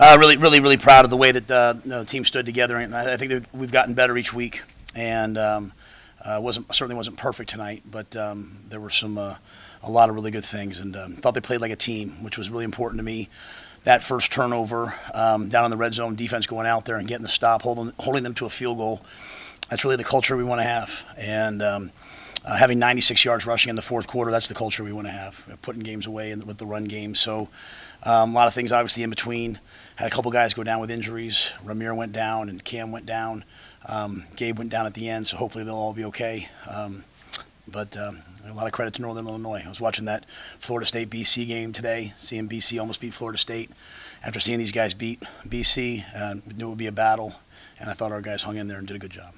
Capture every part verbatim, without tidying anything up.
Uh, really, really, really proud of the way that uh, the team stood together, and I, I think that we've gotten better each week. And um, uh, wasn't certainly wasn't perfect tonight, but um, there were some uh, a lot of really good things, and um, thought they played like a team, which was really important to me. That first turnover um, down in the red zone, defense going out there and getting the stop, holding holding them to a field goal. That's really the culture we want to have, and um, uh, having ninety-six yards rushing in the fourth quarter. That's the culture we want to have, putting games away in, with the run game. So um, a lot of things obviously in between. Had a couple guys go down with injuries. Ramirez went down and Cam went down. Um, Gabe went down at the end, so hopefully they'll all be okay. Um, but um, a lot of credit to Northern Illinois. I was watching that Florida State B C game today, seeing B C almost beat Florida State. After seeing these guys beat B C, uh, we knew it would be a battle, and I thought our guys hung in there and did a good job.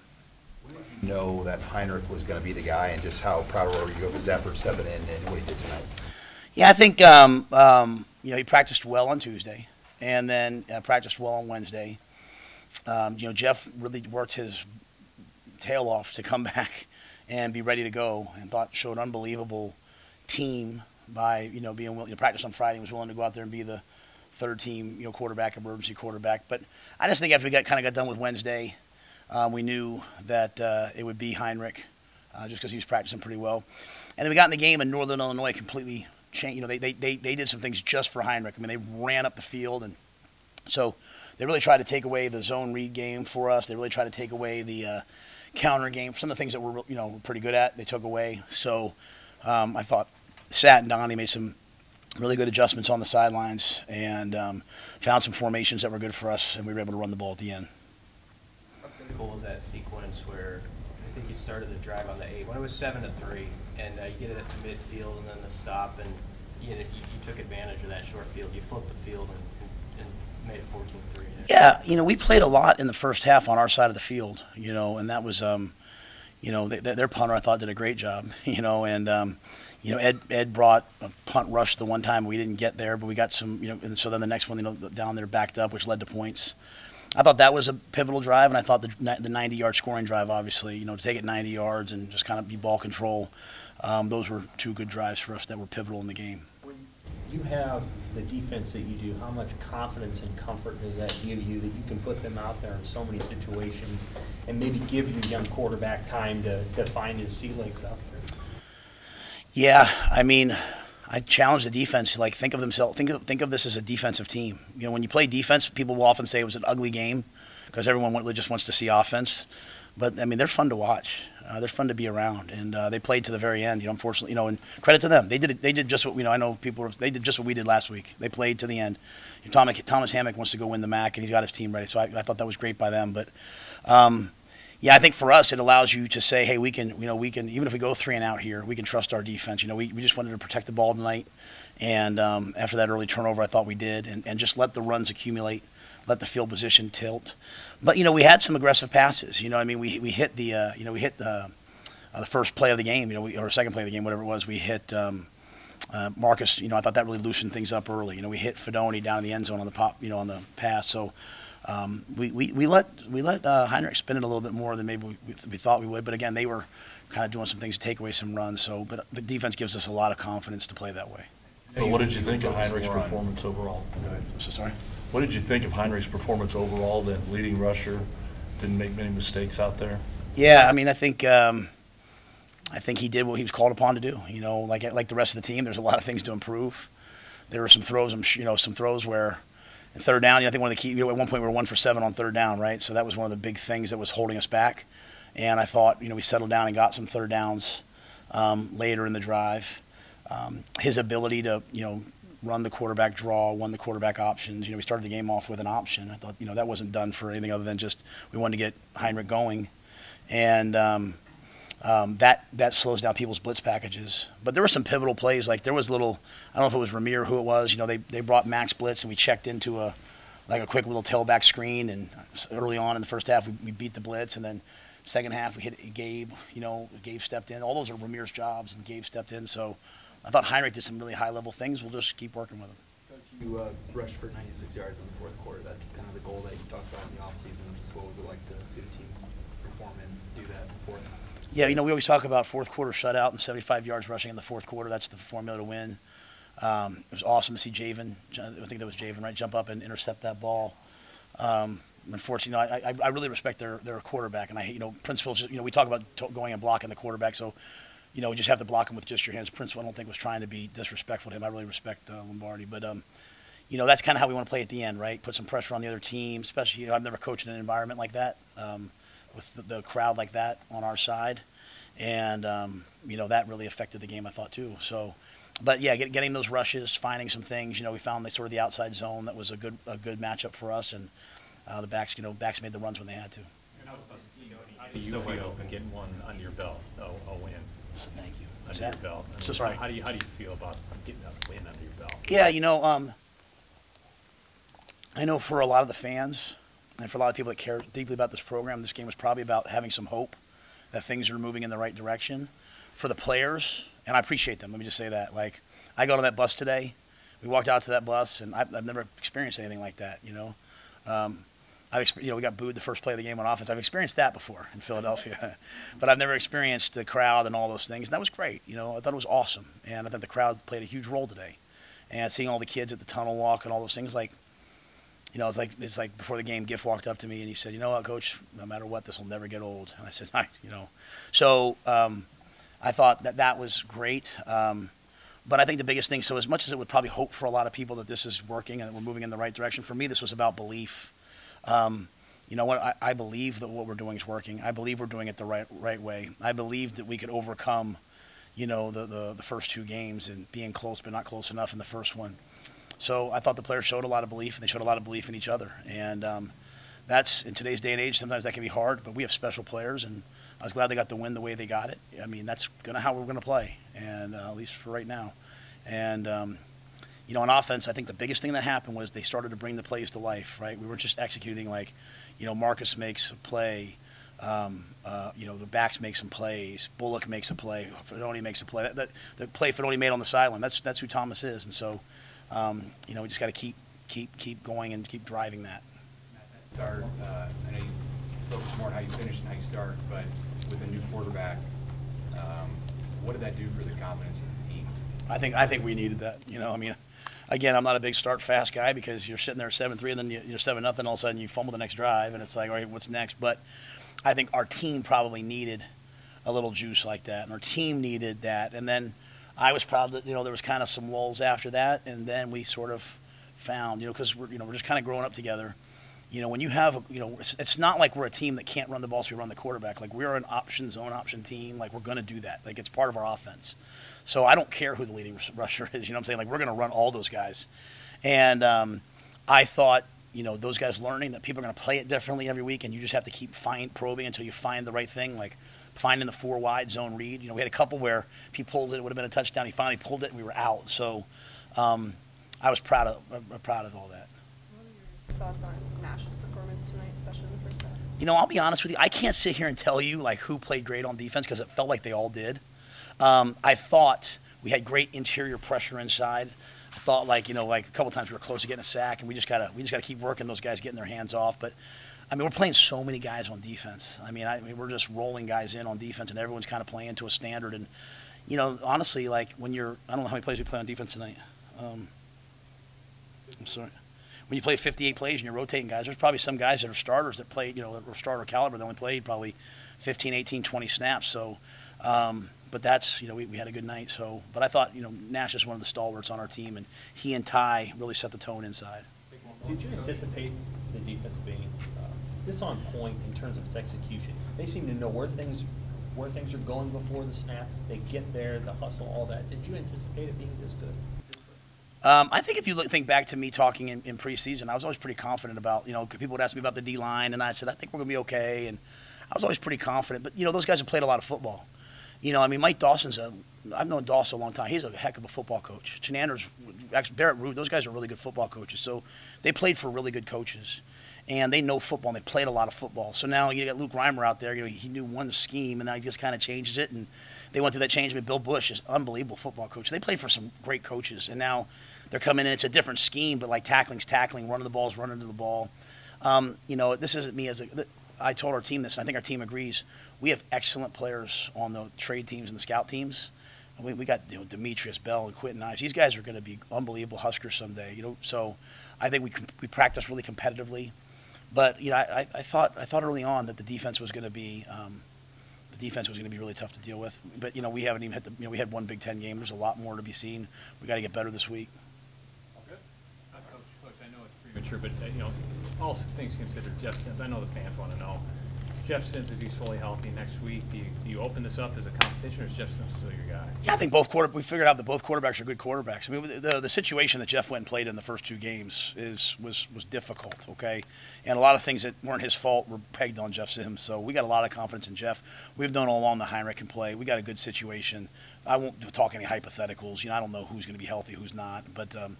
You know that Heinrich was going to be the guy, and just how proud were you of his efforts stepping in and what he did tonight? Yeah, I think um, um, you know, he practiced well on Tuesday. And then uh, practiced well on Wednesday. Um, you know, Jeff really worked his tail off to come back and be ready to go, and thought showed unbelievable team by you know being willing to you know, practice on Friday, and was willing to go out there and be the third team you know quarterback, emergency quarterback. But I just think after we got kind of got done with Wednesday, uh, we knew that uh, it would be Heinrich, uh, just because he was practicing pretty well. And then we got in the game, and Northern Illinois completely. You know, they, they, they, they did some things just for Heinrich. I mean, they ran up the field, and so they really tried to take away the zone read game for us. They really tried to take away the uh, counter game. Some of the things that we're, you know, pretty good at, they took away. So um, I thought Sat and Donnie made some really good adjustments on the sidelines, and um, found some formations that were good for us, and we were able to run the ball at the end. How critical was that sequence where I think you started the drive on the eight, when it was seven to three, and uh, you get it up to midfield, and then the stop, and you, you, you took advantage of that short field. You flipped the field and, and, and made it fourteen three. Yeah, you know, we played a lot in the first half on our side of the field, you know, and that was, um, you know, they, their punter I thought did a great job, you know, and um, you know, Ed Ed brought a punt rush the one time we didn't get there, but we got some, you know, and so then the next one, you know, down there backed up, which led to points. I thought that was a pivotal drive, and I thought the the ninety-yard scoring drive, obviously, you know, to take it ninety yards and just kind of be ball control. Um, those were two good drives for us that were pivotal in the game. When you have the defense that you do, how much confidence and comfort does that give you that you can put them out there in so many situations and maybe give your young quarterback time to, to find his sea legs out there? Yeah, I mean, I challenge the defense, like think of themselves, think of, think of this as a defensive team. You know, when you play defense, people will often say it was an ugly game because everyone really just wants to see offense. But I mean, they're fun to watch. Uh, they're fun to be around, and uh, they played to the very end. You know, unfortunately, you know, and credit to them, they did they did just what you know. I know people were, they did just what we did last week. They played to the end. You know, Thomas Thomas Hammack wants to go win the M A C, and he's got his team ready. So I, I thought that was great by them. But um, yeah, I think for us it allows you to say, hey, we can, you know, we can, even if we go three and out here, we can trust our defense. You know, we, we just wanted to protect the ball tonight, and um, after that early turnover, I thought we did, and, and just let the runs accumulate, let the field position tilt. But you know, we had some aggressive passes. You know, I mean, we we hit the, uh, you know, we hit the uh, the first play of the game, you know, we, or second play of the game, whatever it was, we hit um, uh, Marcus. You know, I thought that really loosened things up early. You know, we hit Fedoni down in the end zone on the pop, you know, on the pass. So. Um, we, we, we let, we let uh, Heinrich spin it a little bit more than maybe we, we, we thought we would. But, again, they were kind of doing some things to take away some runs. So, but the defense gives us a lot of confidence to play that way. But what did you think of Heinrich's performance overall? Go ahead. So, sorry? What did you think of Heinrich's performance overall, that leading rusher, didn't make many mistakes out there? Yeah, I mean, I think um, I think he did what he was called upon to do. You know, like, like the rest of the team, there's a lot of things to improve. There were some throws, you know, some throws where – and third down, you know, I think one of the key, you know, at one point we were one for seven on third down, right? So that was one of the big things that was holding us back. And I thought, you know, we settled down and got some third downs um, later in the drive. Um, his ability to, you know, run the quarterback draw, run the quarterback options. You know, we started the game off with an option. I thought, you know, that wasn't done for anything other than just we wanted to get Heinrich going. And um, um, that, that slows down people's blitz packages. But there were some pivotal plays. Like there was little, I don't know if it was Ramirez, who it was, you know, they, they brought Max blitz, and we checked into a, like a quick little tailback screen, and early on in the first half we, we beat the blitz, and then second half we hit Gabe, you know, Gabe stepped in. All those are Ramirez's jobs, and Gabe stepped in. So I thought Heinrich did some really high-level things. We'll just keep working with him. Coach, you uh, rushed for ninety-six yards in the fourth quarter. That's kind of the goal that you talked about in the offseason. Just what was it like to see the team perform and do that before? Yeah, you know, we always talk about fourth quarter shutout and seventy-five yards rushing in the fourth quarter. That's the formula to win. Um, it was awesome to see Javen, I think that was Javen, right, jump up and intercept that ball. Um, unfortunately, I, I, I really respect their, their quarterback, and I, you know, Princeville, you know, we talk about t going and blocking the quarterback, so, you know, you just have to block him with just your hands. Princeville, I don't think, was trying to be disrespectful to him. I really respect uh, Lombardi, but, um, you know, that's kind of how we want to play at the end, right? Put some pressure on the other team, especially, you know, I've never coached in an environment like that, um, with the, the crowd like that on our side, and, um, you know, that really affected the game, I thought, too, so. But yeah, get, getting those rushes, finding some things. You know, we found the, sort of the outside zone that was a good a good matchup for us, and uh, the backs, you know, backs made the runs when they had to. And I was about Fedoni. How do you still feel open getting one under your belt, a, a win? Thank you. Under Sat? Your belt. I mean, so sorry. How do you how do you feel about getting a win under your belt? Yeah, you know, um, I know for a lot of the fans and for a lot of people that care deeply about this program, this game was probably about having some hope that things are moving in the right direction. For the players. And I appreciate them. Let me just say that. Like, I got on that bus today. We walked out to that bus, and I've, I've never experienced anything like that. You know, um, I've you know we got booed the first play of the game on offense. I've experienced that before in Philadelphia, but I've never experienced the crowd and all those things. And that was great. You know, I thought it was awesome, and I thought the crowd played a huge role today. And seeing all the kids at the tunnel walk and all those things, like, you know, it's like it's like before the game, Giff walked up to me and he said, "You know what, Coach? No matter what, this will never get old." And I said, "I, you know," so. Um, I thought that that was great, um, but I think the biggest thing, so as much as it would probably hope for a lot of people that this is working and that we're moving in the right direction, for me this was about belief. Um, you know what, I, I believe that what we're doing is working. I believe we're doing it the right, right way. I believe that we could overcome, you know, the, the, the first two games and being close but not close enough in the first one. So I thought the players showed a lot of belief, and they showed a lot of belief in each other. And um, that's, in today's day and age, sometimes that can be hard, but we have special players, and I was glad they got the win the way they got it. I mean, that's gonna how we're going to play, and uh, at least for right now. And, um, you know, on offense, I think the biggest thing that happened was they started to bring the plays to life, right? We were just executing, like, you know, Marcus makes a play. Um, uh, you know, the backs make some plays. Bullock makes a play. Fedoni makes a play. That, that, the play Fedoni made on the sideline, that's, that's who Thomas is. And so, um, you know, we just got to keep, keep, keep going and keep driving that. That start, uh, I know you focus more on how you finish and how you start, but with a new quarterback, um, what did that do for the confidence of the team? I think I think we needed that. You know, I mean, again, I'm not a big start fast guy because you're sitting there seven three and then you're seven nothing, all of a sudden you fumble the next drive, and it's like, all right, what's next? But I think our team probably needed a little juice like that, and our team needed that. And then I was proud that, you know, there was kind of some lulls after that, and then we sort of found, you know, because we're, you know, we're just kind of growing up together. You know, when you have, you know, it's not like we're a team that can't run the ball, so we run the quarterback. Like, we're an option, zone option team. Like, we're going to do that. Like, it's part of our offense. So I don't care who the leading rusher is. You know what I'm saying? Like, we're going to run all those guys. And um, I thought, you know, those guys learning that people are going to play it differently every week, and you just have to keep find, probing until you find the right thing, like finding the four wide zone read. You know, we had a couple where if he pulled it, it would have been a touchdown. He finally pulled it, and we were out. So um, I was proud of, uh, proud of all that. Thoughts on Nash's performance tonight, especially in the first half? You know, I'll be honest with you. I can't sit here and tell you, like, who played great on defense because it felt like they all did. Um, I thought we had great interior pressure inside. I thought, like, you know, like a couple times we were close to getting a sack, and we just gotta we just gotta keep working those guys getting their hands off. But I mean, we're playing so many guys on defense. I mean, I, I mean, we're just rolling guys in on defense, and everyone's kind of playing to a standard. And you know, honestly, like when you're, I don't know how many plays we play on defense tonight. Um, I'm sorry. When you play fifty-eight plays and you're rotating guys, there's probably some guys that are starters that played, you know, that were starter caliber. They only played probably fifteen, eighteen, twenty snaps. So, um, but that's, you know, we, we had a good night. So, but I thought, you know, Nash is one of the stalwarts on our team, and he and Ty really set the tone inside. Did you anticipate the defense being uh, this on point in terms of its execution? They seem to know where things where things are going before the snap. They get there, the hustle, all that. Did you anticipate it being this good? Um, I think if you look, think back to me talking in, in preseason, I was always pretty confident about, you know, people would ask me about the D-line, and I said, I think we're going to be okay, and I was always pretty confident. But, you know, those guys have played a lot of football. You know, I mean, Mike Dawson's a – I've known Dawson a long time. He's a heck of a football coach. Chenander's – Barrett Ruud, those guys are really good football coaches. So they played for really good coaches, and they know football, and they played a lot of football. So now you got Luke Reimer out there. You know, he knew one scheme, and now he just kind of changes it, and they went through that change. But Bill Bush is an unbelievable football coach. They played for some great coaches, and now – they're coming in. It's a different scheme, but like tackling's tackling, running the ball's running to the ball. Um, you know, this isn't me as a. I told our team this, and I think our team agrees. We have excellent players on the trade teams and the scout teams. we, we got, you know, Demetrius Bell and Quinton Ice. These guys are going to be unbelievable Huskers someday, you know. So I think we we practiced really competitively, but you know, I, I thought I thought early on that the defense was going to be um, the defense was going to be really tough to deal with. But you know, we haven't even hit the, you know, we had one Big Ten game. There's a lot more to be seen. We got to get better this week. Okay, Coach, Coach, I know it's premature, but uh, you know, all things considered, Jeff Sims, I know the fans want to know. Jeff Sims, if he's fully healthy next week, do you, do you open this up as a competition, or is Jeff Sims still your guy? Yeah, I think both quarter. We figured out that both quarterbacks are good quarterbacks. I mean, the the situation that Jeff went and played in the first two games is was was difficult. Okay, and a lot of things that weren't his fault were pegged on Jeff Sims. So we got a lot of confidence in Jeff. We've known all along that Heinrich can play. We got a good situation. I won't talk any hypotheticals. You know, I don't know who's going to be healthy, who's not, but. Um,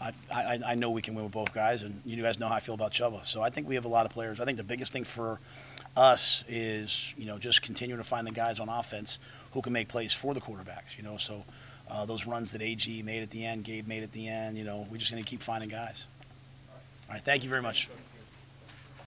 I, I, I know we can win with both guys, and you guys know how I feel about Chubba. So I think we have a lot of players. I think the biggest thing for us is, you know, just continuing to find the guys on offense who can make plays for the quarterbacks, you know. So uh, those runs that A G made at the end, Gabe made at the end, you know, we're just going to keep finding guys. All right, thank you very much.